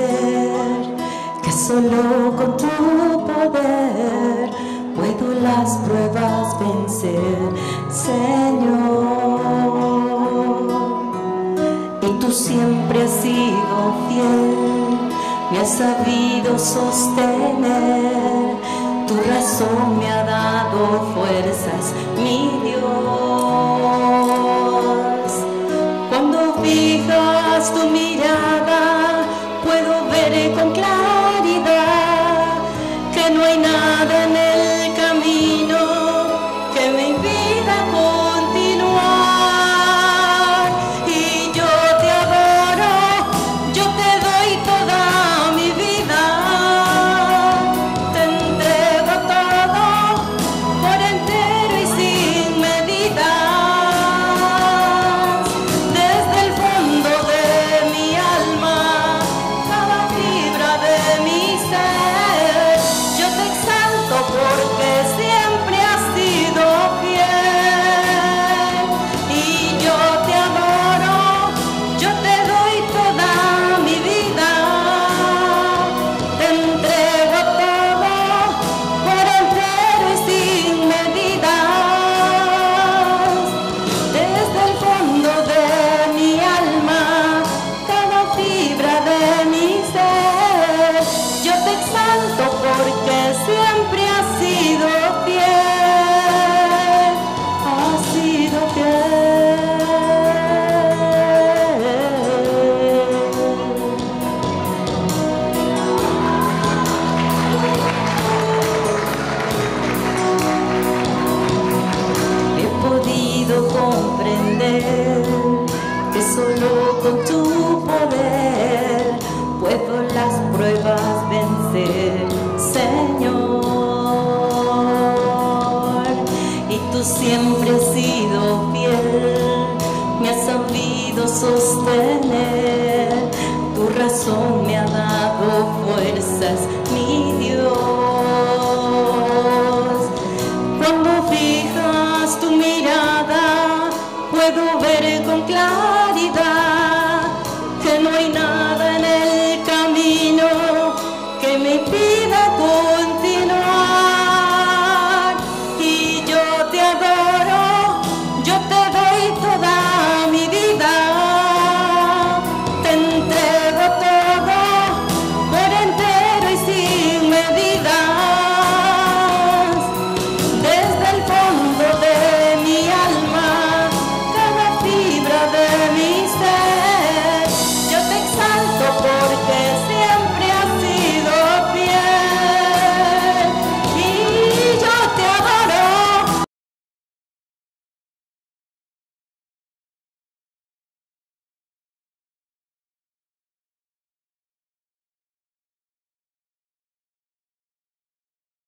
entender que solo con tu poder puedo las pruebas vencer, Señor. Y tú siempre has sido fiel, me has sabido sostener, tu razón me ha dado fuerzas, mi Dios. Cuando fijas tu mirada, puedo ver con claridad que no hay nada en el camino que me impida continuar. Y yo te adoro, yo te doy toda mi vida, te entrego todo por entero y sin medida. Desde el fondo de mi alma, cada fibra de mi ser, yo te exalto porque siempre has sido fiel. Y yo te adoro, yo te doy toda mi vida, te entrego todo por entero y sin medidas. Desde el fondo de mi alma, cada fibra de mi ser, yo te exalto porque siempre has sido fiel, has sido fiel. He podido comprender que solo con tu poder puedo las pruebas vencer, Señor. Y tú siempre has sido fiel, me has sabido sostener, tu razón me ha dado fuerzas, mi Dios.